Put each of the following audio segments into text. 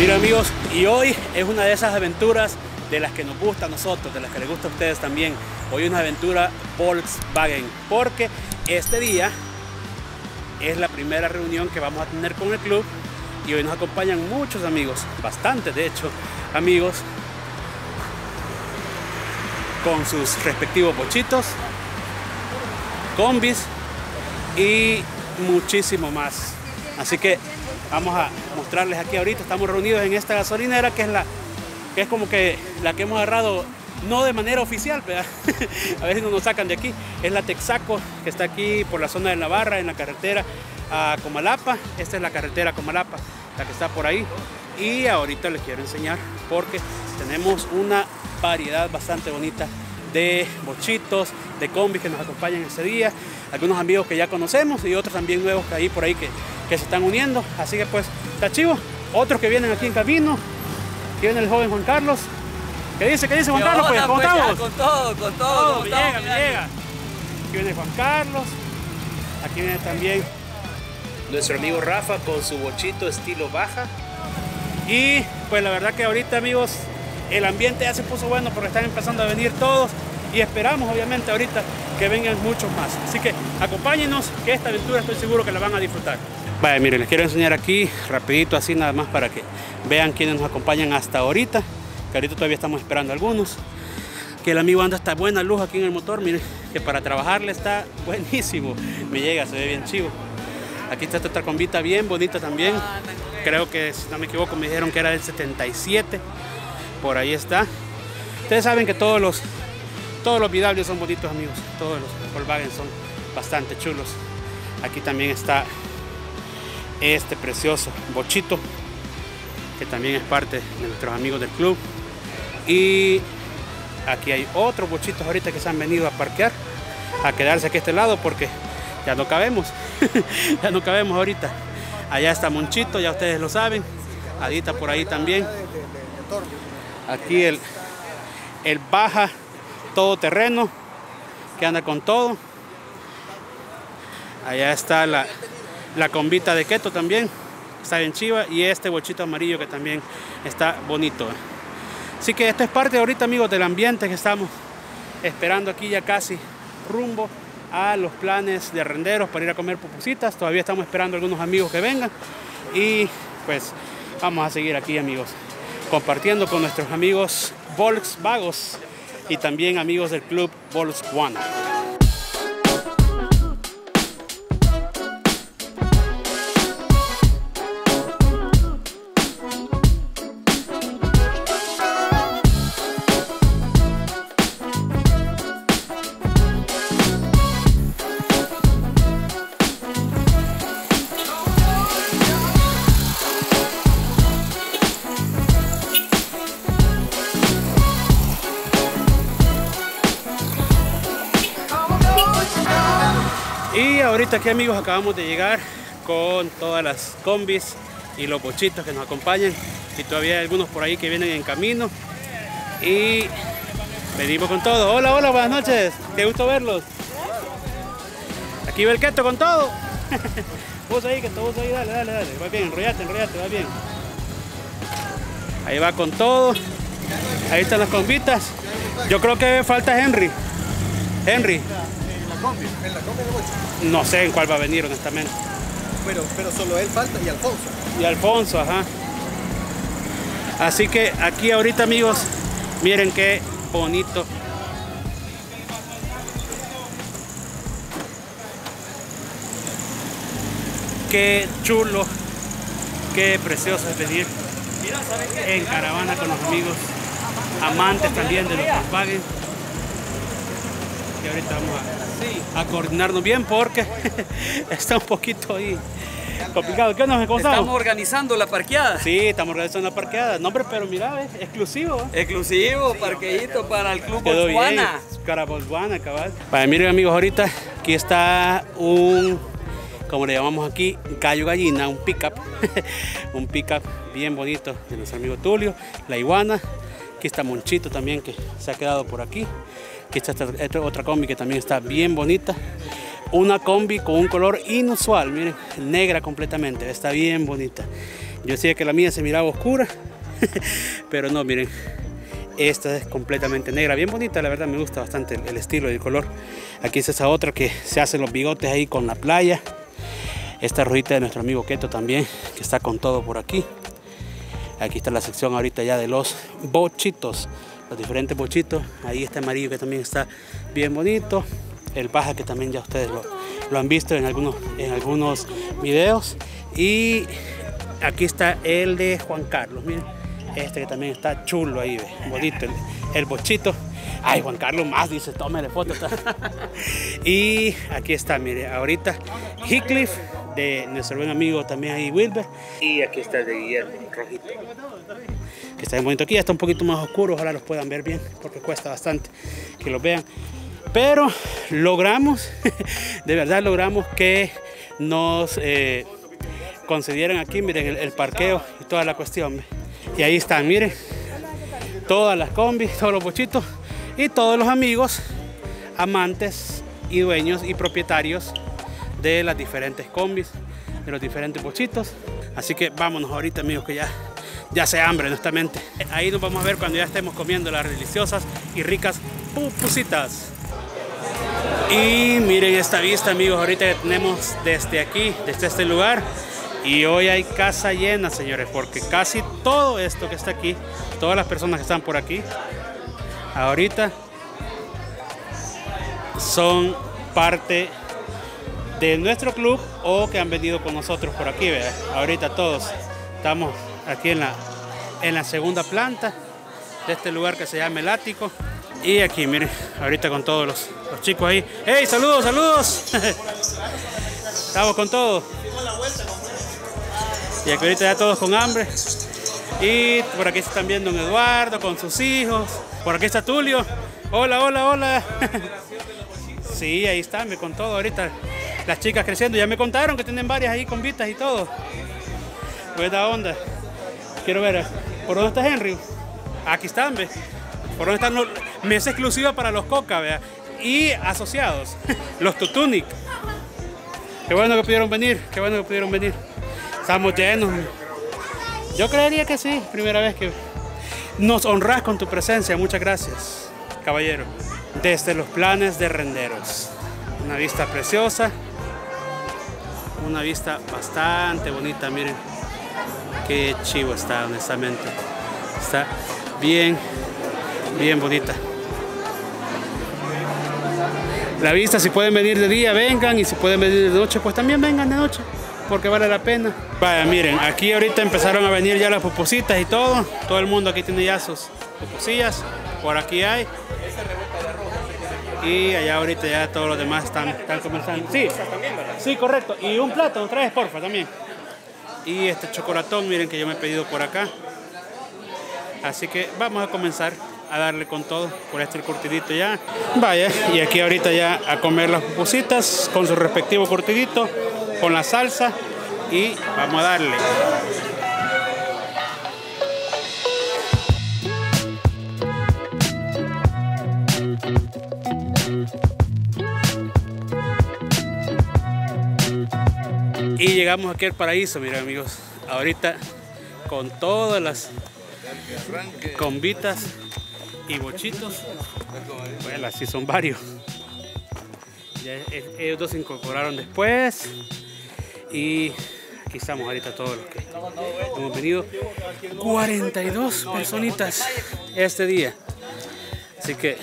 Mira amigos, y hoy es una de esas aventuras de las que nos gusta a nosotros, de las que les gusta a ustedes también. Hoy es una aventura Volkswagen, porque este día es la primera reunión que vamos a tener con el club y hoy nos acompañan muchos amigos, bastantes de hecho, amigos con sus respectivos bochitos, combis y muchísimo más. Así que vamos a mostrarles aquí ahorita, estamos reunidos en esta gasolinera que es como que la que hemos agarrado, no de manera oficial, ¿verdad? A ver si no nos sacan de aquí. Es la Texaco, que está aquí por la zona de La Barra, en la carretera a Comalapa. Esta es la carretera a Comalapa, la que está por ahí. Y ahorita les quiero enseñar porque tenemos una variedad bastante bonita de bochitos, de combis que nos acompañan ese día. Algunos amigos que ya conocemos y otros también nuevos que hay por ahí que se están uniendo. Así que pues, está chivo. Otros que vienen aquí en camino. Aquí viene el joven Juan Carlos. ¿Qué dice Juan Carlos? Pues, ¿cómo estamos? Con todo. Me llega. Aquí viene Juan Carlos. Aquí viene también nuestro amigo Rafa con su bochito estilo baja. Y pues la verdad que ahorita, amigos, el ambiente ya se puso bueno porque están empezando a venir todos y esperamos obviamente ahorita que vengan muchos más. Así que acompáñenos, que esta aventura estoy seguro que la van a disfrutar. Vaya, miren, les quiero enseñar aquí rapidito así nada más para que vean quiénes nos acompañan hasta ahorita. Que ahorita todavía estamos esperando algunos. Que el amigo anda hasta buena luz aquí en el motor, miren, que para trabajarle está buenísimo. Me llega, se ve bien chivo. Aquí está esta combita bien bonita también. Creo que, si no me equivoco, me dijeron que era del 77. Por ahí está. Ustedes saben que todos los Vidalios son bonitos, amigos. Todos los Volkswagen son bastante chulos. Aquí también está este precioso bochito, que también es parte de nuestros amigos del club. Y aquí hay otros bochitos ahorita que se han venido a parquear, a quedarse aquí a este lado porque ya no cabemos. Ya no cabemos ahorita. Allá está Monchito, ya ustedes lo saben. Adita por ahí también. Aquí el baja todoterreno, que anda con todo. Allá está la combita de Keto también. Está bien chiva. Y este bochito amarillo que también está bonito. Así que esto es parte ahorita, amigos, del ambiente que estamos esperando aquí, ya casi rumbo a los planes de Renderos para ir a comer pupusitas. Todavía estamos esperando a algunos amigos que vengan. Y pues vamos a seguir aquí, amigos, compartiendo con nuestros amigos Volksvagos y también amigos del club Volkswagando. Ahorita aquí, amigos, acabamos de llegar con todas las combis y los bochitos que nos acompañan, y todavía hay algunos por ahí que vienen en camino y venimos con todo. Hola, buenas noches, qué gusto verlos. Aquí va el Keto con todo. Vos ahí, Keto, vos ahí, dale, va bien, enrollate, va bien. Ahí va con todo. Ahí están las combitas. Yo creo que falta Henry. ¿En la combi de bochito? No sé en cuál va a venir, honestamente. Pero solo él falta y Alfonso. Ajá. Así que aquí ahorita, amigos, miren qué bonito. Qué chulo, qué precioso es venir en caravana con los amigos, amantes también de los Volkswagen. Y ahorita vamos a coordinarnos bien porque está un poquito ahí complicado. ¿Qué nos encontramos? Estamos organizando la parqueada. Sí, estamos organizando la parqueada. No, pero mira, es exclusivo. Exclusivo, parqueíto para el club Volkswana. Para Volkswana, cabal. Vale, miren, amigos, ahorita aquí está un, como le llamamos aquí, Cayo Gallina, un pickup. Un pickup bien bonito de nuestro amigo Tulio, la Iguana. Aquí está Monchito también, que se ha quedado por aquí. Aquí está esta otra combi que también está bien bonita. Una combi con un color inusual, miren, negra completamente, está bien bonita. Yo decía que la mía se miraba oscura, pero no, miren, esta es completamente negra, bien bonita, la verdad me gusta bastante el estilo y el color. Aquí es esa otra que se hacen los bigotes ahí con la playa. Esta rojita de nuestro amigo Keto también, que está con todo por aquí. Aquí está la sección ahorita ya de los bochitos, los diferentes bochitos. Ahí está amarillo que también está bien bonito. El baja que también ya ustedes lo han visto en algunos videos. Y aquí está el de Juan Carlos, miren. Este que también está chulo ahí, bonito, el bochito. Ay, Juan Carlos más dice, tómale foto. Y aquí está, mire, ahorita Heathcliff, de nuestro buen amigo también ahí, Wilber. Y aquí está el de Guillermo, rojito, que está bien bonito. Aquí ya está un poquito más oscuro, ojalá los puedan ver bien, porque cuesta bastante que los vean. Pero logramos, de verdad logramos que nos concedieran aquí, miren, el parqueo y toda la cuestión. Y ahí están, miren, todas las combis, todos los bochitos y todos los amigos, amantes y dueños y propietarios de las diferentes combis, de los diferentes bochitos. Así que vámonos ahorita, amigos, que ya se hambre, honestamente. Ahí nos vamos a ver cuando ya estemos comiendo las deliciosas y ricas pupusitas. Y miren esta vista, amigos, ahorita que tenemos desde aquí, desde este lugar. Y hoy hay casa llena, señores, porque casi todo esto que está aquí, todas las personas que están por aquí ahorita son parte de nuestro club o que han venido con nosotros por aquí, ¿verdad? Ahorita todos estamos aquí en la segunda planta de este lugar que se llama El Ático. Y aquí, miren, ahorita con todos los chicos ahí. ¡Hey, saludos, saludos! Estamos con todos. Y aquí ahorita ya todos con hambre. Y por aquí está también don Eduardo con sus hijos. Por aquí está Tulio. Hola, hola, hola. Sí, ahí está, me contó ahorita. Las chicas creciendo. Ya me contaron que tienen varias ahí con vistas y todo. Buena onda. Quiero ver. ¿Por dónde está Henry? Aquí están, ¿ve? Por dónde están los... Mesa exclusiva para los Coca, vea. Y asociados. Los Tutunic. Qué bueno que pudieron venir. Qué bueno que pudieron venir. Estamos llenos. Yo creería que sí, primera vez que nos honras con tu presencia. Muchas gracias, caballero. Desde los planes de Renderos. Una vista preciosa. Una vista bastante bonita, miren. Qué chivo está, honestamente. Está bien, bien bonita. La vista, si pueden venir de día, vengan. Y si pueden venir de noche, pues también vengan de noche, porque vale la pena. Vaya, miren, aquí ahorita empezaron a venir ya las pupusitas y todo. Todo el mundo aquí tiene ya sus pupusillas. Por aquí hay. Y allá ahorita ya todos los demás están comenzando. Sí, sí, correcto. Y un plato, otra vez, porfa, también. Y este chocolatón, miren, que yo me he pedido por acá. Así que vamos a comenzar a darle con todo por este curtidito ya. Vaya, y aquí ahorita ya a comer las pupusitas con su respectivo curtidito, con la salsa, y vamos a darle. Y llegamos aquí al paraíso, miren, amigos, ahorita con todas las convitas y bochitos. Bueno, así son varios. Ya ellos dos se incorporaron después. Y aquí estamos ahorita todos los que hemos venido. 42 personitas este día. Así que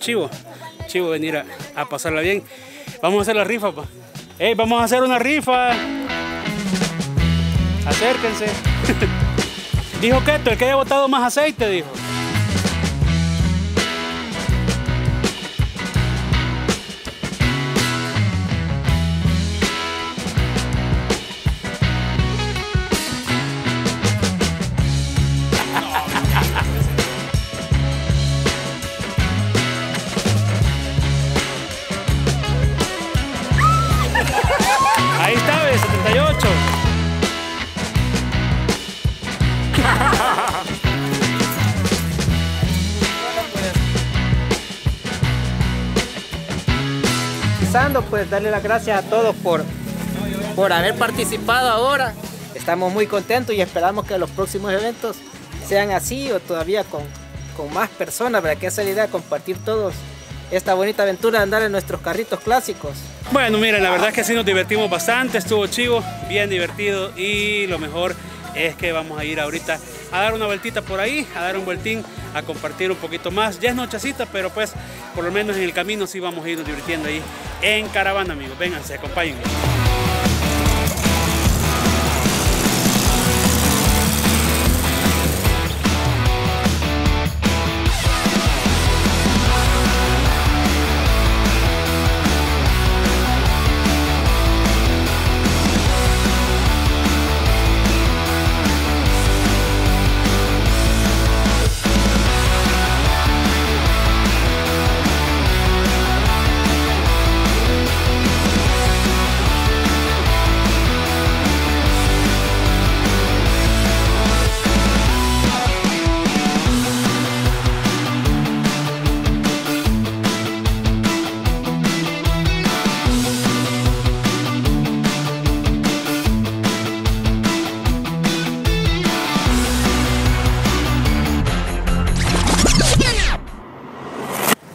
chivo venir a pasarla bien. Vamos a hacer la rifa, pa. ¡Ey, vamos a hacer una rifa! Acérquense. Dijo Keto, el que haya botado más aceite, dijo. Pues darle las gracias a todos por haber participado ahora. estamos muy contentos y esperamos que los próximos eventos sean así o todavía con más personas, para que esa es la idea, compartir todos esta bonita aventura de andar en nuestros carritos clásicos. Bueno, miren, la verdad es que sí nos divertimos bastante, estuvo chivo, bien divertido, y lo mejor es que vamos a ir ahorita a dar una vueltita por ahí, a dar un vueltín, a compartir un poquito más. Ya es nochecita, pero pues por lo menos en el camino sí vamos a irnos divirtiendo ahí en caravana, amigos. Vénganse, acompáñenme.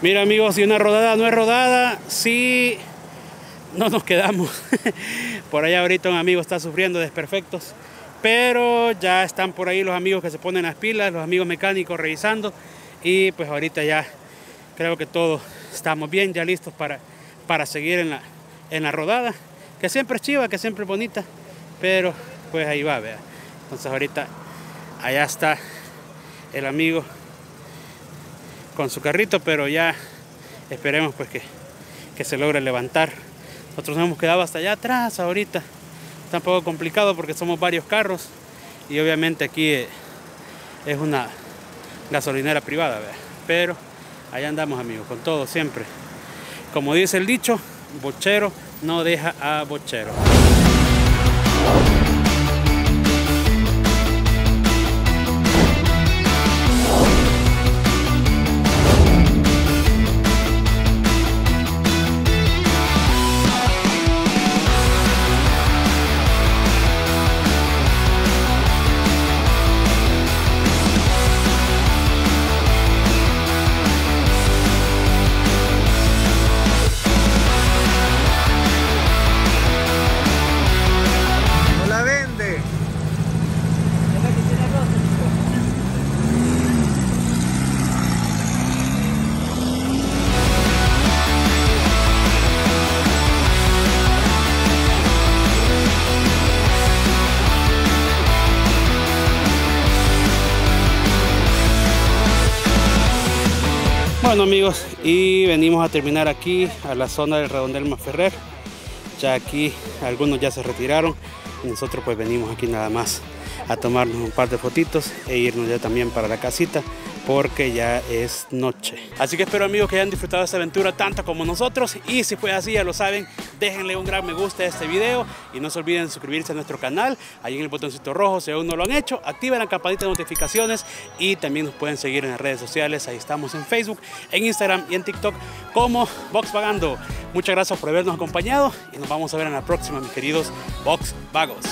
Mira, amigos, si una rodada no es rodada, sí, no nos quedamos. Por allá ahorita un amigo está sufriendo desperfectos, pero ya están por ahí los amigos que se ponen las pilas, los amigos mecánicos revisando, y pues ahorita ya creo que todos estamos bien, ya listos para seguir en la rodada, que siempre es chiva, que siempre es bonita, pero pues ahí va, vea. Entonces ahorita allá está el amigo con su carrito, pero ya esperemos pues que se logre levantar. Nosotros nos hemos quedado hasta allá atrás ahorita, está un poco complicado porque somos varios carros y obviamente aquí es una gasolinera privada, ¿verdad? Pero allá andamos, amigos, con todo siempre. Como dice el dicho, bochero no deja a bochero. Bueno, amigos, y venimos a terminar aquí a la zona del Redondel Maferrer. Ya aquí algunos ya se retiraron y nosotros pues venimos aquí nada más a tomarnos un par de fotitos e irnos ya también para la casita porque ya es noche. Así que espero, amigos, que hayan disfrutado de esta aventura tanto como nosotros, y si fue así, ya lo saben, déjenle un gran me gusta a este video y no se olviden suscribirse a nuestro canal ahí en el botoncito rojo si aún no lo han hecho. Activen la campanita de notificaciones y también nos pueden seguir en las redes sociales. Ahí estamos en Facebook, en Instagram y en TikTok como Volkswagando. Muchas gracias por habernos acompañado y nos vamos a ver en la próxima, mis queridos Volksvagos.